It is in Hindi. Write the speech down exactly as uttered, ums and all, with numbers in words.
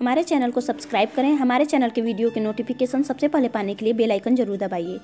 हमारे चैनल को सब्सक्राइब करें। हमारे चैनल के वीडियो के नोटिफिकेशन सबसे पहले पाने के लिए बेल आइकन जरूर दबाइए।